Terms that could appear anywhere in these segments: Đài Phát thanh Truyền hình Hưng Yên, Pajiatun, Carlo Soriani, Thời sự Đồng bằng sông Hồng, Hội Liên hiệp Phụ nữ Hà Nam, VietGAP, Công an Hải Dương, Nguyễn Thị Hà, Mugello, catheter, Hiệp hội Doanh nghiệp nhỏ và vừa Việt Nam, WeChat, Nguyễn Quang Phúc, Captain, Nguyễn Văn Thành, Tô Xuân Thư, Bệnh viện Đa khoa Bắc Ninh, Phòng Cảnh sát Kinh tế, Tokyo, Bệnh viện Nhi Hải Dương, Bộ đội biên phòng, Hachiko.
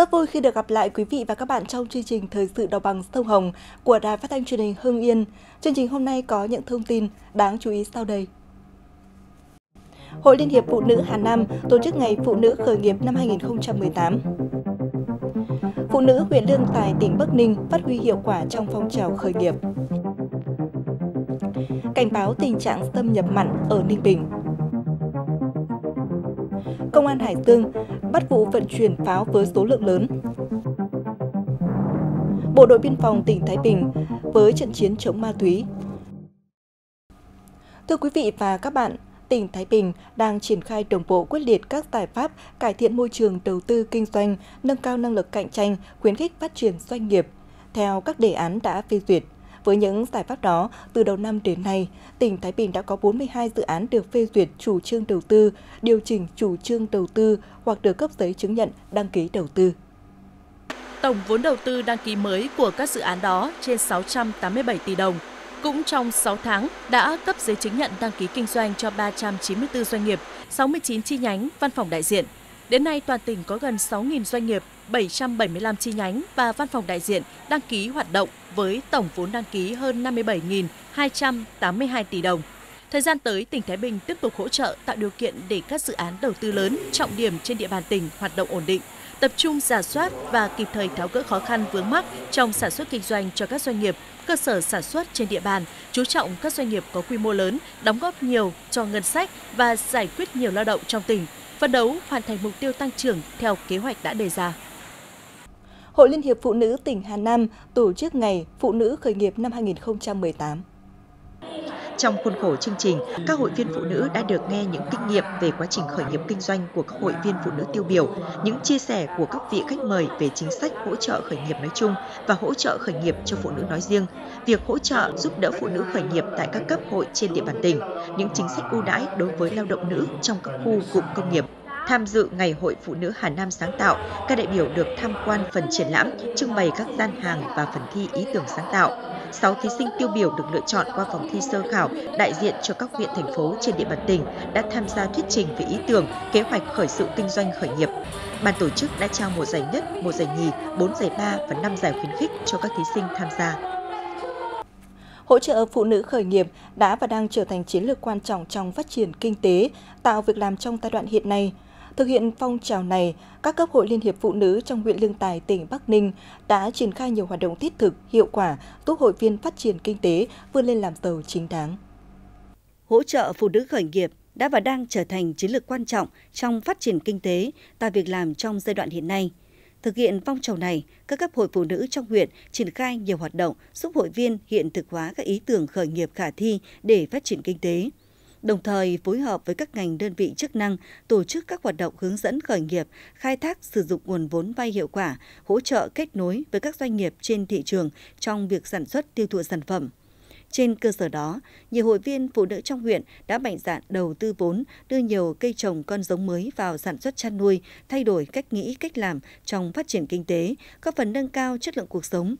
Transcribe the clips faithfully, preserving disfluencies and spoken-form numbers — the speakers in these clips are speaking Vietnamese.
Rất vui khi được gặp lại quý vị và các bạn trong chương trình Thời sự Đồng bằng sông Hồng của Đài Phát thanh Truyền hình Hưng Yên. Chương trình hôm nay có những thông tin đáng chú ý sau đây. Hội Liên hiệp Phụ nữ Hà Nam tổ chức Ngày Phụ nữ khởi nghiệp năm hai nghìn không trăm mười tám. Phụ nữ huyện Lương Tài, tỉnh Bắc Ninh phát huy hiệu quả trong phong trào khởi nghiệp. Cảnh báo tình trạng xâm nhập mặn ở Ninh Bình. Công an Hải Dương bắt vụ vận chuyển pháo với số lượng lớn. Bộ đội biên phòng tỉnh Thái Bình với trận chiến chống ma túy. Thưa quý vị và các bạn, tỉnh Thái Bình đang triển khai đồng bộ quyết liệt các giải pháp cải thiện môi trường đầu tư kinh doanh, nâng cao năng lực cạnh tranh, khuyến khích phát triển doanh nghiệp theo các đề án đã phê duyệt. Với những giải pháp đó, từ đầu năm đến nay, tỉnh Thái Bình đã có bốn mươi hai dự án được phê duyệt chủ trương đầu tư, điều chỉnh chủ trương đầu tư hoặc được cấp giấy chứng nhận đăng ký đầu tư. Tổng vốn đầu tư đăng ký mới của các dự án đó trên sáu trăm tám mươi bảy tỷ đồng. Cũng trong sáu tháng đã cấp giấy chứng nhận đăng ký kinh doanh cho ba trăm chín mươi tư doanh nghiệp, sáu mươi chín chi nhánh, văn phòng đại diện. Đến nay, toàn tỉnh có gần sáu nghìn doanh nghiệp, bảy trăm bảy mươi lăm chi nhánh và văn phòng đại diện đăng ký hoạt động với tổng vốn đăng ký hơn năm mươi bảy nghìn hai trăm tám mươi hai tỷ đồng. Thời gian tới, tỉnh Thái Bình tiếp tục hỗ trợ tạo điều kiện để các dự án đầu tư lớn, trọng điểm trên địa bàn tỉnh hoạt động ổn định, tập trung rà soát và kịp thời tháo gỡ khó khăn vướng mắc trong sản xuất kinh doanh cho các doanh nghiệp, cơ sở sản xuất trên địa bàn, chú trọng các doanh nghiệp có quy mô lớn, đóng góp nhiều cho ngân sách và giải quyết nhiều lao động trong tỉnh, phấn đấu hoàn thành mục tiêu tăng trưởng theo kế hoạch đã đề ra. Hội Liên hiệp Phụ nữ tỉnh Hà Nam tổ chức Ngày Phụ nữ khởi nghiệp năm hai nghìn không trăm mười tám. Trong khuôn khổ chương trình, các hội viên phụ nữ đã được nghe những kinh nghiệm về quá trình khởi nghiệp kinh doanh của các hội viên phụ nữ tiêu biểu, những chia sẻ của các vị khách mời về chính sách hỗ trợ khởi nghiệp nói chung và hỗ trợ khởi nghiệp cho phụ nữ nói riêng, việc hỗ trợ giúp đỡ phụ nữ khởi nghiệp tại các cấp hội trên địa bàn tỉnh, những chính sách ưu đãi đối với lao động nữ trong các khu cụm công nghiệp. Tham dự Ngày Hội Phụ nữ Hà Nam sáng tạo, các đại biểu được tham quan phần triển lãm, trưng bày các gian hàng và phần thi ý tưởng sáng tạo. sáu thí sinh tiêu biểu được lựa chọn qua vòng thi sơ khảo đại diện cho các huyện thành phố trên địa bàn tỉnh đã tham gia thuyết trình về ý tưởng, kế hoạch khởi sự kinh doanh khởi nghiệp. Ban tổ chức đã trao một giải nhất, một giải nhì, bốn giải ba và năm giải khuyến khích cho các thí sinh tham gia. Hỗ trợ phụ nữ khởi nghiệp đã và đang trở thành chiến lược quan trọng trong phát triển kinh tế, tạo việc làm trong giai đoạn hiện nay. Thực hiện phong trào này, các cấp hội Liên hiệp Phụ nữ trong huyện Lương Tài, tỉnh Bắc Ninh đã triển khai nhiều hoạt động thiết thực, hiệu quả, giúp hội viên phát triển kinh tế, vươn lên làm giàu chính đáng. Hỗ trợ phụ nữ khởi nghiệp đã và đang trở thành chiến lược quan trọng trong phát triển kinh tế, tạo việc làm trong giai đoạn hiện nay. Thực hiện phong trào này, các cấp hội phụ nữ trong huyện triển khai nhiều hoạt động giúp hội viên hiện thực hóa các ý tưởng khởi nghiệp khả thi để phát triển kinh tế. Đồng thời phối hợp với các ngành đơn vị chức năng tổ chức các hoạt động hướng dẫn khởi nghiệp, khai thác sử dụng nguồn vốn vay hiệu quả, hỗ trợ kết nối với các doanh nghiệp trên thị trường trong việc sản xuất tiêu thụ sản phẩm. Trên cơ sở đó, nhiều hội viên phụ nữ trong huyện đã mạnh dạn đầu tư vốn, đưa nhiều cây trồng con giống mới vào sản xuất chăn nuôi, thay đổi cách nghĩ, cách làm trong phát triển kinh tế, góp phần nâng cao chất lượng cuộc sống.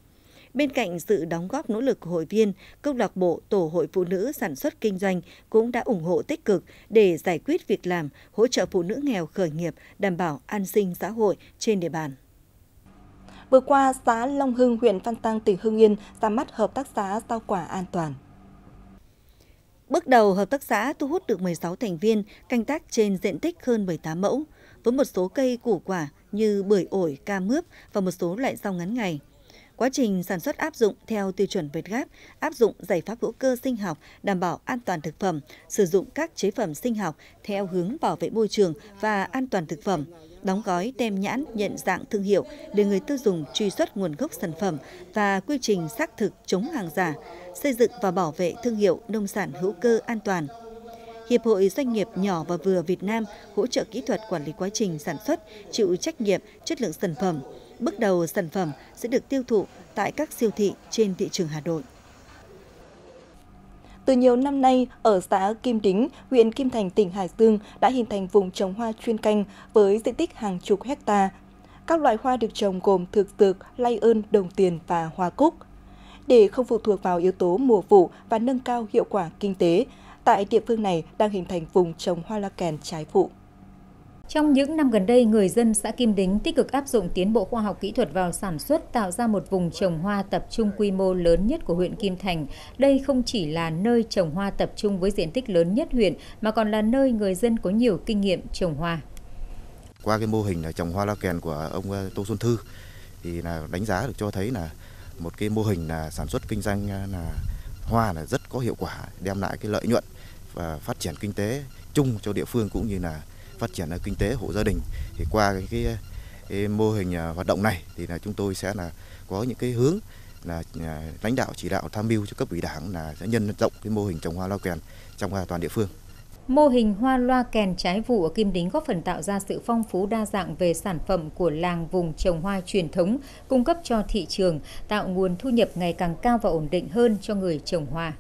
Bên cạnh sự đóng góp nỗ lực của hội viên, câu lạc bộ tổ hội phụ nữ sản xuất kinh doanh cũng đã ủng hộ tích cực để giải quyết việc làm, hỗ trợ phụ nữ nghèo khởi nghiệp, đảm bảo an sinh xã hội trên địa bàn. Vừa qua, xã Long Hưng, huyện Văn Giang, tỉnh Hưng Yên ra mắt hợp tác xã rau quả an toàn. Bước đầu, hợp tác xã thu hút được mười sáu thành viên canh tác trên diện tích hơn mười tám mẫu, với một số cây củ quả như bưởi ổi, cam mướp và một số loại rau ngắn ngày. Quá trình sản xuất áp dụng theo tiêu chuẩn VietGAP, áp dụng giải pháp hữu cơ sinh học, đảm bảo an toàn thực phẩm, sử dụng các chế phẩm sinh học theo hướng bảo vệ môi trường và an toàn thực phẩm, đóng gói tem nhãn nhận dạng thương hiệu để người tiêu dùng truy xuất nguồn gốc sản phẩm và quy trình xác thực chống hàng giả, xây dựng và bảo vệ thương hiệu nông sản hữu cơ an toàn. Hiệp hội Doanh nghiệp nhỏ và vừa Việt Nam hỗ trợ kỹ thuật quản lý quá trình sản xuất, chịu trách nhiệm chất lượng sản phẩm. Bước đầu, sản phẩm sẽ được tiêu thụ tại các siêu thị trên thị trường Hà Nội. Từ nhiều năm nay, ở xã Kim Đính, huyện Kim Thành, tỉnh Hải Dương đã hình thành vùng trồng hoa chuyên canh với diện tích hàng chục hecta. Các loại hoa được trồng gồm thực dược, lay ơn, đồng tiền và hoa cúc. Để không phụ thuộc vào yếu tố mùa vụ và nâng cao hiệu quả kinh tế, tại địa phương này đang hình thành vùng trồng hoa loa kèn trái vụ. Trong những năm gần đây, người dân xã Kim Đính tích cực áp dụng tiến bộ khoa học kỹ thuật vào sản xuất, tạo ra một vùng trồng hoa tập trung quy mô lớn nhất của huyện Kim Thành. Đây không chỉ là nơi trồng hoa tập trung với diện tích lớn nhất huyện, mà còn là nơi người dân có nhiều kinh nghiệm trồng hoa. Qua cái mô hình trồng hoa loa kèn của ông Tô Xuân Thư, thì là đánh giá được cho thấy là một cái mô hình là sản xuất kinh doanh là hoa là rất có hiệu quả, đem lại cái lợi nhuận và phát triển kinh tế chung cho địa phương cũng như là phát triển kinh tế hộ gia đình. Thì qua cái, cái, cái mô hình hoạt động này thì là chúng tôi sẽ là có những cái hướng là lãnh đạo chỉ đạo tham mưu cho cấp ủy đảng là sẽ nhân rộng cái mô hình trồng hoa loa kèn trong toàn địa phương. Mô hình hoa loa kèn trái vụ ở Kim Đính góp phần tạo ra sự phong phú đa dạng về sản phẩm của làng vùng trồng hoa truyền thống, cung cấp cho thị trường, tạo nguồn thu nhập ngày càng cao và ổn định hơn cho người trồng hoa.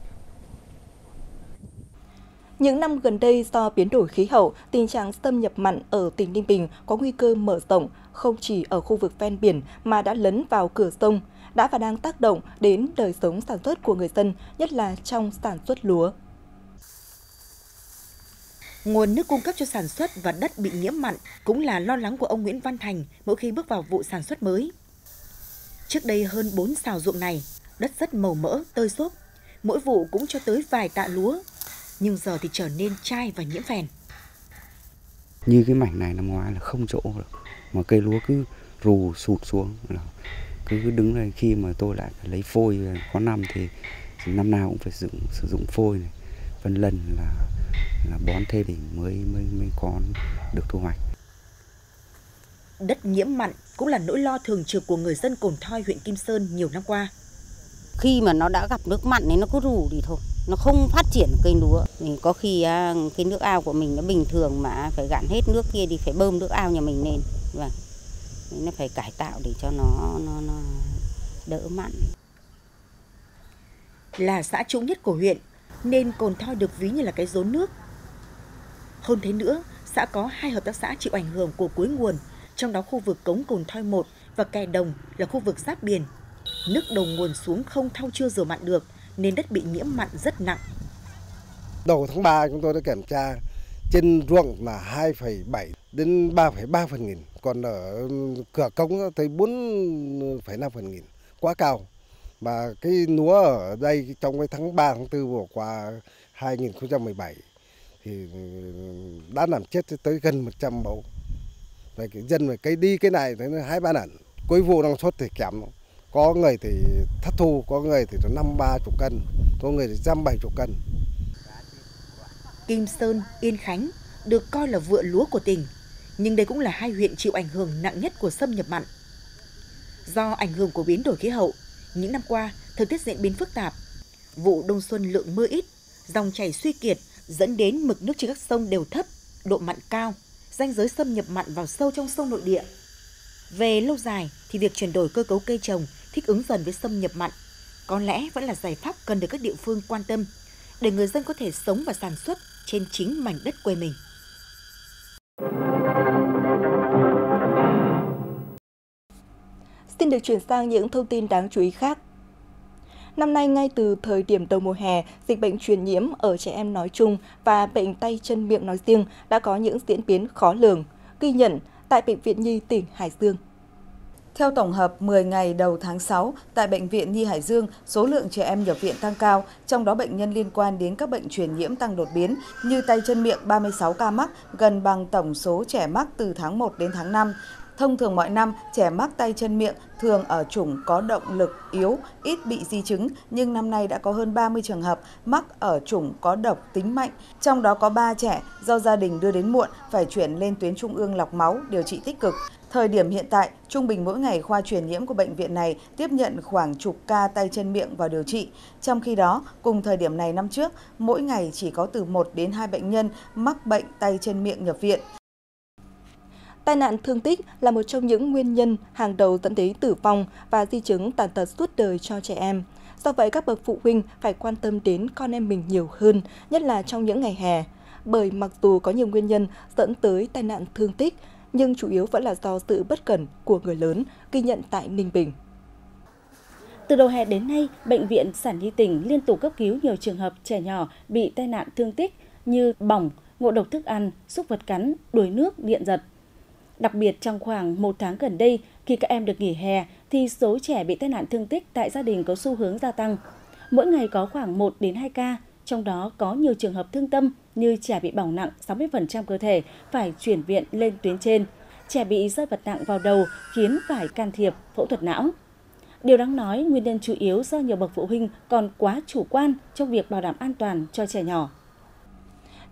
Những năm gần đây, do biến đổi khí hậu, tình trạng xâm nhập mặn ở tỉnh Ninh Bình có nguy cơ mở rộng, không chỉ ở khu vực ven biển mà đã lấn vào cửa sông, đã và đang tác động đến đời sống sản xuất của người dân, nhất là trong sản xuất lúa. Nguồn nước cung cấp cho sản xuất và đất bị nhiễm mặn cũng là lo lắng của ông Nguyễn Văn Thành mỗi khi bước vào vụ sản xuất mới. Trước đây hơn bốn sào ruộng này, đất rất màu mỡ, tơi xốp, mỗi vụ cũng cho tới vài tạ lúa, nhưng giờ thì trở nên chai và nhiễm phèn. Như cái mảnh này năm ngoái là không chỗ được, mà cây lúa cứ rù sụt xuống, cứ đứng đây khi mà tôi lại phải lấy phôi, có năm thì năm nào cũng phải sử dụng, sử dụng phôi này, vân lần là là bón thêm thì mới mới mới có được thu hoạch. Đất nhiễm mặn cũng là nỗi lo thường trực của người dân Cồn Thoi, huyện Kim Sơn nhiều năm qua. Khi mà nó đã gặp nước mặn thì nó cứ rù đi thôi, nó không phát triển cây lúa. Mình có khi cái nước ao của mình nó bình thường mà phải gạn hết nước kia thì phải bơm nước ao nhà mình lên, vâng, nó phải cải tạo để cho nó nó, nó đỡ mặn. Là xã trung nhất của huyện, nên Cồn Thoi được ví như là cái rốn nước. Hơn thế nữa, xã có hai hợp tác xã chịu ảnh hưởng của cuối nguồn, trong đó khu vực cống Cồn Thoi một và kè đồng là khu vực giáp biển. Nước đầu nguồn xuống không thau chưa rửa mặn được, nên đất bị nhiễm mặn rất nặng. Đầu tháng ba chúng tôi đã kiểm tra trên ruộng là hai phẩy bảy đến ba phẩy ba phần nghìn, còn ở cửa cống tới bốn phẩy năm phần nghìn, quá cao. Và cái lúa ở đây trong cái tháng ba, tháng tư vừa qua hai nghìn không trăm mười bảy thì đã làm chết tới gần một trăm mẫu. Vậy cái dân phải cái đi cái này tới hai ba lần. Cuối vụ năng suất thì kém, có người thì thất thu, có người thì năm ba chục cân, có người thì trăm bảy chục cân. Kim Sơn, Yên Khánh được coi là vựa lúa của tỉnh, nhưng đây cũng là hai huyện chịu ảnh hưởng nặng nhất của xâm nhập mặn. Do ảnh hưởng của biến đổi khí hậu, những năm qua, thời tiết diễn biến phức tạp, vụ đông xuân lượng mưa ít, dòng chảy suy kiệt dẫn đến mực nước trên các sông đều thấp, độ mặn cao, ranh giới xâm nhập mặn vào sâu trong sông nội địa. Về lâu dài thì việc chuyển đổi cơ cấu cây trồng, thích ứng dần với xâm nhập mặn có lẽ vẫn là giải pháp cần được các địa phương quan tâm để người dân có thể sống và sản xuất trên chính mảnh đất quê mình. Xin được chuyển sang những thông tin đáng chú ý khác. Năm nay, ngay từ thời điểm đầu mùa hè, dịch bệnh truyền nhiễm ở trẻ em nói chung và bệnh tay chân miệng nói riêng đã có những diễn biến khó lường, ghi nhận tại Bệnh viện Nhi tỉnh Hải Dương. Theo tổng hợp mười ngày đầu tháng sáu, tại Bệnh viện Nhi Hải Dương, số lượng trẻ em nhập viện tăng cao, trong đó bệnh nhân liên quan đến các bệnh truyền nhiễm tăng đột biến như tay chân miệng ba mươi sáu ca mắc, gần bằng tổng số trẻ mắc từ tháng một đến tháng năm. Thông thường mọi năm, trẻ mắc tay chân miệng thường ở chủng có động lực yếu, ít bị di chứng, nhưng năm nay đã có hơn ba mươi trường hợp mắc ở chủng có độc tính mạnh. Trong đó có ba trẻ do gia đình đưa đến muộn phải chuyển lên tuyến trung ương lọc máu, điều trị tích cực. Thời điểm hiện tại, trung bình mỗi ngày khoa truyền nhiễm của bệnh viện này tiếp nhận khoảng chục ca tay chân miệng vào điều trị. Trong khi đó, cùng thời điểm này năm trước, mỗi ngày chỉ có từ một đến hai bệnh nhân mắc bệnh tay chân miệng nhập viện. Tai nạn thương tích là một trong những nguyên nhân hàng đầu dẫn đến tử vong và di chứng tàn tật suốt đời cho trẻ em. Do vậy, các bậc phụ huynh phải quan tâm đến con em mình nhiều hơn, nhất là trong những ngày hè. Bởi mặc dù có nhiều nguyên nhân dẫn tới tai nạn thương tích, nhưng chủ yếu vẫn là do sự bất cẩn của người lớn, ghi nhận tại Ninh Bình. Từ đầu hè đến nay, Bệnh viện Sản Nhi tỉnh liên tục cấp cứu nhiều trường hợp trẻ nhỏ bị tai nạn thương tích như bỏng, ngộ độc thức ăn, súc vật cắn, đuối nước, điện giật. Đặc biệt trong khoảng một tháng gần đây, khi các em được nghỉ hè thì số trẻ bị tai nạn thương tích tại gia đình có xu hướng gia tăng. Mỗi ngày có khoảng một đến hai ca, trong đó có nhiều trường hợp thương tâm như trẻ bị bỏng nặng sáu mươi phần trăm cơ thể phải chuyển viện lên tuyến trên, trẻ bị rơi vật nặng vào đầu khiến phải can thiệp phẫu thuật não. Điều đáng nói, nguyên nhân chủ yếu do nhiều bậc phụ huynh còn quá chủ quan trong việc bảo đảm an toàn cho trẻ nhỏ.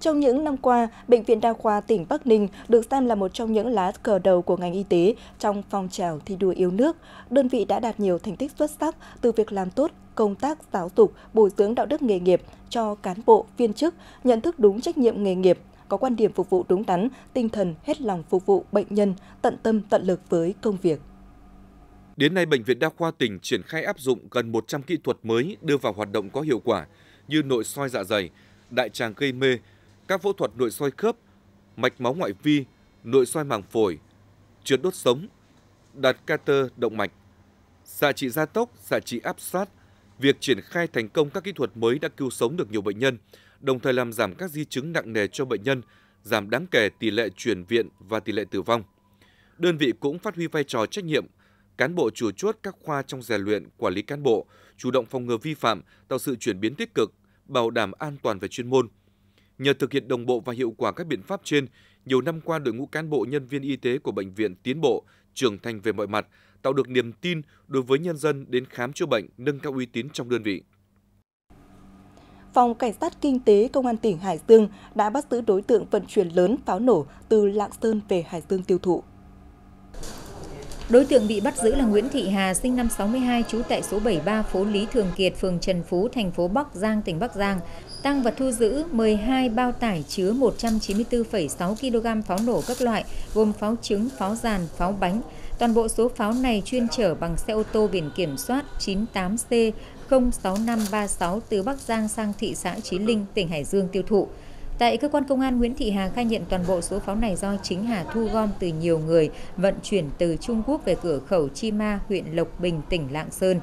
Trong những năm qua, Bệnh viện Đa khoa tỉnh Bắc Ninh được xem là một trong những lá cờ đầu của ngành y tế trong phong trào thi đua yêu nước. Đơn vị đã đạt nhiều thành tích xuất sắc từ việc làm tốt công tác giáo dục, bồi dưỡng đạo đức nghề nghiệp cho cán bộ, viên chức, nhận thức đúng trách nhiệm nghề nghiệp, có quan điểm phục vụ đúng đắn, tinh thần hết lòng phục vụ bệnh nhân, tận tâm tận lực với công việc. Đến nay, Bệnh viện Đa khoa tỉnh triển khai áp dụng gần một trăm kỹ thuật mới đưa vào hoạt động có hiệu quả như nội soi dạ dày, đại tràng gây mê, các phẫu thuật nội soi khớp, mạch máu ngoại vi, nội soi màng phổi, trượt đốt sống, đặt catheter động mạch, xạ trị gia tốc, xạ trị áp sát. Việc triển khai thành công các kỹ thuật mới đã cứu sống được nhiều bệnh nhân, đồng thời làm giảm các di chứng nặng nề cho bệnh nhân, giảm đáng kể tỷ lệ chuyển viện và tỷ lệ tử vong. Đơn vị cũng phát huy vai trò trách nhiệm cán bộ chủ chốt các khoa trong rèn luyện, quản lý cán bộ, chủ động phòng ngừa vi phạm, tạo sự chuyển biến tích cực, bảo đảm an toàn về chuyên môn. Nhờ thực hiện đồng bộ và hiệu quả các biện pháp trên, nhiều năm qua đội ngũ cán bộ nhân viên y tế của bệnh viện tiến bộ, trưởng thành về mọi mặt, tạo được niềm tin đối với nhân dân đến khám chữa bệnh, nâng cao uy tín trong đơn vị. Phòng Cảnh sát Kinh tế Công an tỉnh Hải Dương đã bắt giữ đối tượng vận chuyển lớn pháo nổ từ Lạng Sơn về Hải Dương tiêu thụ. Đối tượng bị bắt giữ là Nguyễn Thị Hà, sinh năm sáu mươi hai, trú tại số bảy mươi ba phố Lý Thường Kiệt, phường Trần Phú, thành phố Bắc Giang, tỉnh Bắc Giang. Tang vật thu giữ mười hai bao tải chứa một trăm chín mươi tư phẩy sáu ki lô gam pháo nổ các loại, gồm pháo trứng, pháo giàn, pháo bánh. Toàn bộ số pháo này chuyên chở bằng xe ô tô biển kiểm soát chín tám C không sáu năm ba sáu từ Bắc Giang sang thị xã Chí Linh, tỉnh Hải Dương tiêu thụ. Tại cơ quan công an, Nguyễn Thị Hà khai nhận toàn bộ số pháo này do chính Hà thu gom từ nhiều người vận chuyển từ Trung Quốc về cửa khẩu Chi Ma, huyện Lộc Bình, tỉnh Lạng Sơn.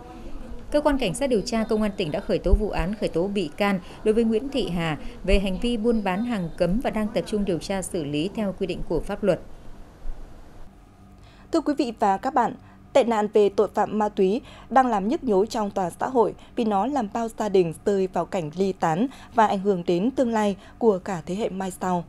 Cơ quan Cảnh sát điều tra Công an tỉnh đã khởi tố vụ án, khởi tố bị can đối với Nguyễn Thị Hà về hành vi buôn bán hàng cấm và đang tập trung điều tra xử lý theo quy định của pháp luật. Thưa quý vị và các bạn, tệ nạn về tội phạm ma túy đang làm nhức nhối trong toàn xã hội vì nó làm bao gia đình rơi vào cảnh ly tán và ảnh hưởng đến tương lai của cả thế hệ mai sau.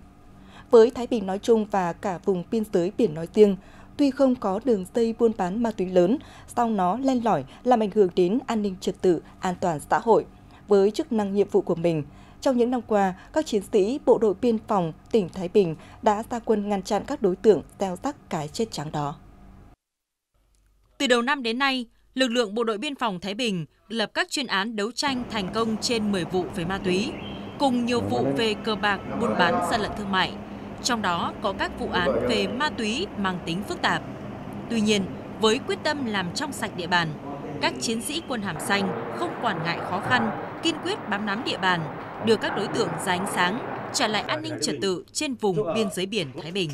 Với Thái Bình nói chung và cả vùng biên giới biển nói riêng, tuy không có đường dây buôn bán ma túy lớn, song nó len lỏi làm ảnh hưởng đến an ninh trật tự, an toàn xã hội. Với chức năng nhiệm vụ của mình, trong những năm qua, các chiến sĩ Bộ đội biên phòng tỉnh Thái Bình đã ra quân ngăn chặn các đối tượng gieo rắc cái chết trắng đó. Từ đầu năm đến nay, lực lượng Bộ đội biên phòng Thái Bình lập các chuyên án đấu tranh thành công trên mười vụ về ma túy, cùng nhiều vụ về cờ bạc, buôn bán, gian lận thương mại. Trong đó có các vụ án về ma túy mang tính phức tạp. Tuy nhiên, với quyết tâm làm trong sạch địa bàn, các chiến sĩ quân hàm xanh không quản ngại khó khăn, kiên quyết bám nắm địa bàn, đưa các đối tượng ra ánh sáng, trả lại an ninh trật tự trên vùng biên giới biển Thái Bình.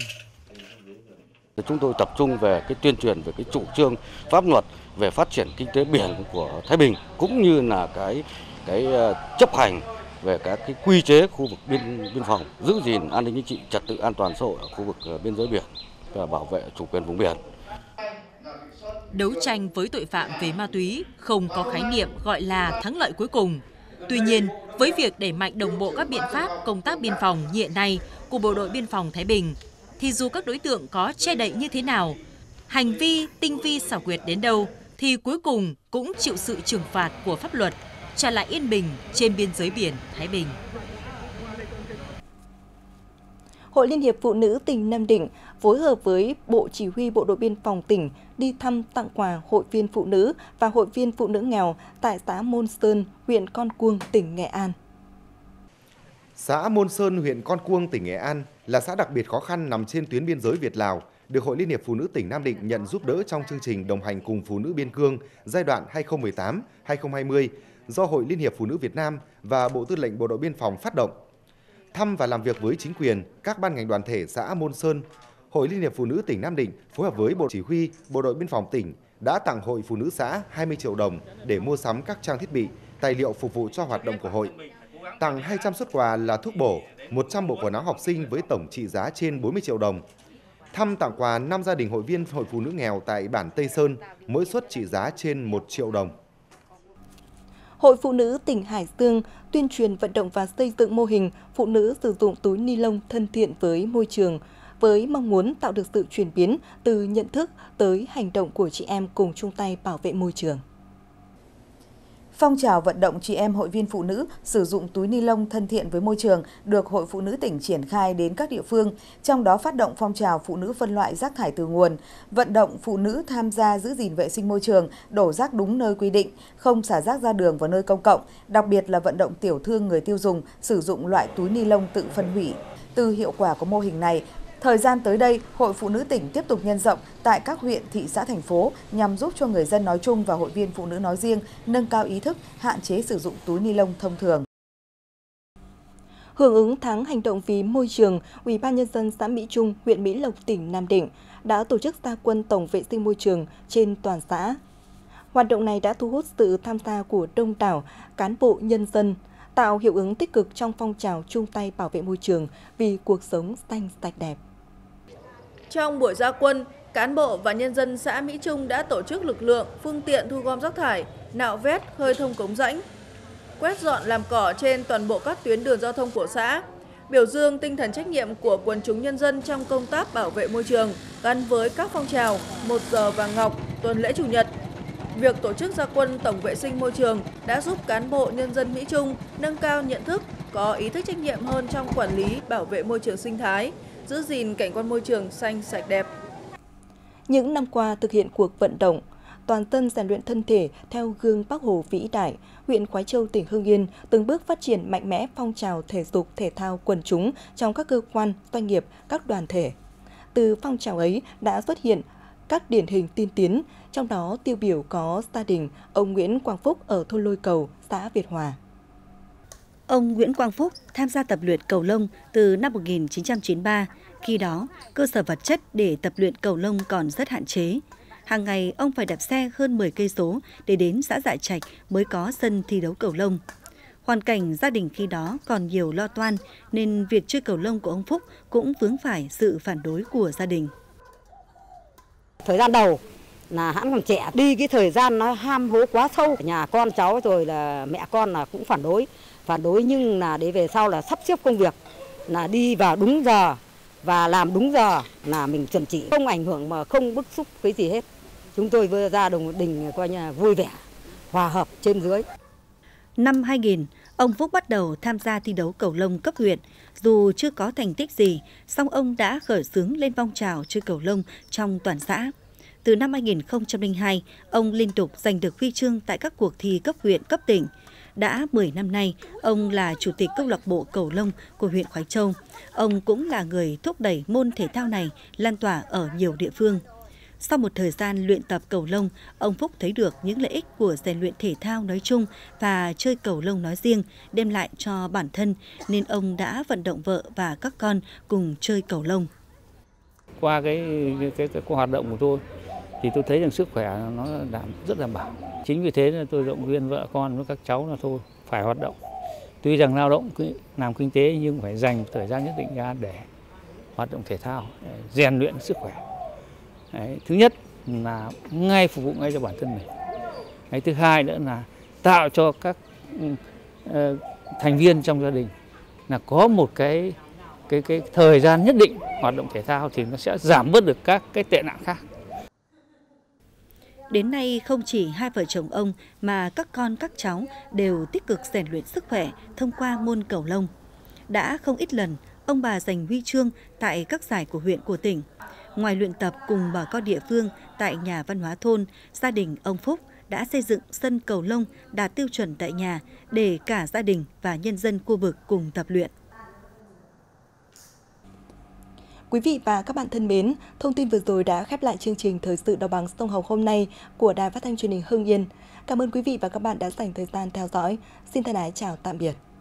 Chúng tôi tập trung về cái tuyên truyền về cái chủ trương pháp luật về phát triển kinh tế biển của Thái Bình, cũng như là cái cái chấp hành về các cái quy chế khu vực biên biên phòng, giữ gìn an ninh chính trị, trật tự an toàn xã hội ở khu vực biên giới biển và bảo vệ chủ quyền vùng biển. Đấu tranh với tội phạm về ma túy không có khái niệm gọi là thắng lợi cuối cùng. Tuy nhiên, với việc đẩy mạnh đồng bộ các biện pháp công tác biên phòng như hiện nay của Bộ đội biên phòng Thái Bình, thì dù các đối tượng có che đậy như thế nào, hành vi tinh vi xảo quyệt đến đâu thì cuối cùng cũng chịu sự trừng phạt của pháp luật, trả lại yên bình trên biên giới biển Thái Bình. Hội Liên hiệp Phụ nữ tỉnh Nam Định phối hợp với Bộ Chỉ huy Bộ đội biên phòng tỉnh đi thăm tặng quà hội viên phụ nữ và hội viên phụ nữ nghèo tại xã Môn Sơn, huyện Con Cuông, tỉnh Nghệ An. Xã Môn Sơn, huyện Con Cuông, tỉnh Nghệ An là xã đặc biệt khó khăn nằm trên tuyến biên giới Việt-Lào, được Hội Liên hiệp Phụ nữ tỉnh Nam Định nhận giúp đỡ trong chương trình đồng hành cùng phụ nữ biên cương giai đoạn hai nghìn không trăm mười tám đến hai nghìn không trăm hai mươi do Hội Liên hiệp Phụ nữ Việt Nam và Bộ Tư lệnh Bộ đội biên phòng phát động. Thăm và làm việc với chính quyền, các ban ngành đoàn thể xã Môn Sơn, Hội Liên hiệp Phụ nữ tỉnh Nam Định phối hợp với Bộ Chỉ huy Bộ đội biên phòng tỉnh đã tặng Hội Phụ nữ xã hai mươi triệu đồng để mua sắm các trang thiết bị, tài liệu phục vụ cho hoạt động của hội. tặng hai trăm suất quà là thuốc bổ, một trăm bộ quần áo học sinh với tổng trị giá trên bốn mươi triệu đồng. Thăm tặng quà năm gia đình hội viên Hội Phụ nữ nghèo tại bản Tây Sơn, mỗi suất trị giá trên một triệu đồng. Hội Phụ nữ tỉnh Hải Dương tuyên truyền vận động và xây dựng mô hình phụ nữ sử dụng túi ni lông thân thiện với môi trường, với mong muốn tạo được sự chuyển biến từ nhận thức tới hành động của chị em cùng chung tay bảo vệ môi trường. Phong trào vận động chị em hội viên phụ nữ sử dụng túi ni lông thân thiện với môi trường được Hội Phụ nữ tỉnh triển khai đến các địa phương, trong đó phát động phong trào phụ nữ phân loại rác thải từ nguồn, vận động phụ nữ tham gia giữ gìn vệ sinh môi trường, đổ rác đúng nơi quy định, không xả rác ra đường và nơi công cộng, đặc biệt là vận động tiểu thương người tiêu dùng sử dụng loại túi ni lông tự phân hủy. Từ hiệu quả của mô hình này, thời gian tới đây, Hội Phụ nữ tỉnh tiếp tục nhân rộng tại các huyện, thị xã, thành phố nhằm giúp cho người dân nói chung và hội viên phụ nữ nói riêng nâng cao ý thức, hạn chế sử dụng túi ni lông thông thường. Hưởng ứng tháng hành động vì môi trường, Ủy ban nhân dân xã Mỹ Trung, huyện Mỹ Lộc, tỉnh Nam Định đã tổ chức gia quân tổng vệ sinh môi trường trên toàn xã. Hoạt động này đã thu hút sự tham gia của đông đảo cán bộ nhân dân, tạo hiệu ứng tích cực trong phong trào chung tay bảo vệ môi trường vì cuộc sống xanh sạch đẹp. Trong buổi ra quân, cán bộ và nhân dân xã Mỹ Trung đã tổ chức lực lượng, phương tiện thu gom rác thải, nạo vét, khơi thông cống rãnh, quét dọn làm cỏ trên toàn bộ các tuyến đường giao thông của xã, biểu dương tinh thần trách nhiệm của quần chúng nhân dân trong công tác bảo vệ môi trường gắn với các phong trào một giờ vàng ngọc, tuần lễ chủ nhật. Việc tổ chức ra quân tổng vệ sinh môi trường đã giúp cán bộ nhân dân Mỹ Trung nâng cao nhận thức, có ý thức trách nhiệm hơn trong quản lý, bảo vệ môi trường sinh thái, giữ gìn cảnh quan môi trường xanh sạch đẹp. Những năm qua thực hiện cuộc vận động toàn dân rèn luyện thân thể theo gương Bác Hồ vĩ đại, huyện Khoái Châu, tỉnh Hưng Yên từng bước phát triển mạnh mẽ phong trào thể dục thể thao quần chúng trong các cơ quan, doanh nghiệp, các đoàn thể. Từ phong trào ấy đã xuất hiện các điển hình tiên tiến, trong đó tiêu biểu có gia đình ông Nguyễn Quang Phúc ở thôn Lôi Cầu, xã Việt Hòa. Ông Nguyễn Quang Phúc tham gia tập luyện cầu lông từ năm một nghìn chín trăm chín mươi ba. Khi đó, cơ sở vật chất để tập luyện cầu lông còn rất hạn chế. Hàng ngày, ông phải đạp xe hơn mười cây số để đến xã Dạ Trạch mới có sân thi đấu cầu lông. Hoàn cảnh gia đình khi đó còn nhiều lo toan, nên việc chơi cầu lông của ông Phúc cũng vướng phải sự phản đối của gia đình. Thời gian đầu là hãng còn trẻ, đi cái thời gian nó ham hố quá sâu. Nhà con cháu rồi là mẹ con là cũng phản đối. Phản đối nhưng là để về sau là sắp xếp công việc, là đi vào đúng giờ và làm đúng giờ là mình chuẩn chỉ. Không ảnh hưởng mà không bức xúc cái gì hết. Chúng tôi vừa ra đồng đình coi như là vui vẻ, hòa hợp trên dưới. Năm hai nghìn, ông Phúc bắt đầu tham gia thi đấu cầu lông cấp huyện. Dù chưa có thành tích gì, song ông đã khởi xướng lên phong trào chơi cầu lông trong toàn xã. Từ năm hai nghìn không trăm linh hai, ông liên tục giành được huy chương tại các cuộc thi cấp huyện, cấp tỉnh. Đã mười năm nay, ông là chủ tịch câu lạc bộ cầu lông của huyện Khoái Châu. Ông cũng là người thúc đẩy môn thể thao này lan tỏa ở nhiều địa phương. Sau một thời gian luyện tập cầu lông, ông Phúc thấy được những lợi ích của rèn luyện thể thao nói chung và chơi cầu lông nói riêng đem lại cho bản thân, nên ông đã vận động vợ và các con cùng chơi cầu lông. Qua cái cái, cái, cái hoạt động của tôi thì tôi thấy rằng sức khỏe nó đảm rất đảm bảo. Chính vì thế nên tôi động viên vợ con với các cháu là thôi phải hoạt động. Tuy rằng lao động làm kinh tế nhưng phải dành thời gian nhất định ra để hoạt động thể thao, rèn luyện sức khỏe. Đấy, thứ nhất là ngay phục vụ ngay cho bản thân mình. Đấy, thứ hai nữa là tạo cho các uh, thành viên trong gia đình là có một cái cái cái thời gian nhất định hoạt động thể thao thì nó sẽ giảm bớt được các cái tệ nạn khác. Đến nay không chỉ hai vợ chồng ông mà các con các cháu đều tích cực rèn luyện sức khỏe thông qua môn cầu lông. Đã không ít lần ông bà giành huy chương tại các giải của huyện, của tỉnh. Ngoài luyện tập cùng bà con địa phương tại nhà văn hóa thôn, gia đình ông Phúc đã xây dựng sân cầu lông đạt tiêu chuẩn tại nhà để cả gia đình và nhân dân khu vực cùng tập luyện. Quý vị và các bạn thân mến, thông tin vừa rồi đã khép lại chương trình Thời sự Đồng bằng sông Hồng hôm nay của Đài Phát thanh Truyền hình Hưng Yên. Cảm ơn quý vị và các bạn đã dành thời gian theo dõi. Xin thân ái chào tạm biệt.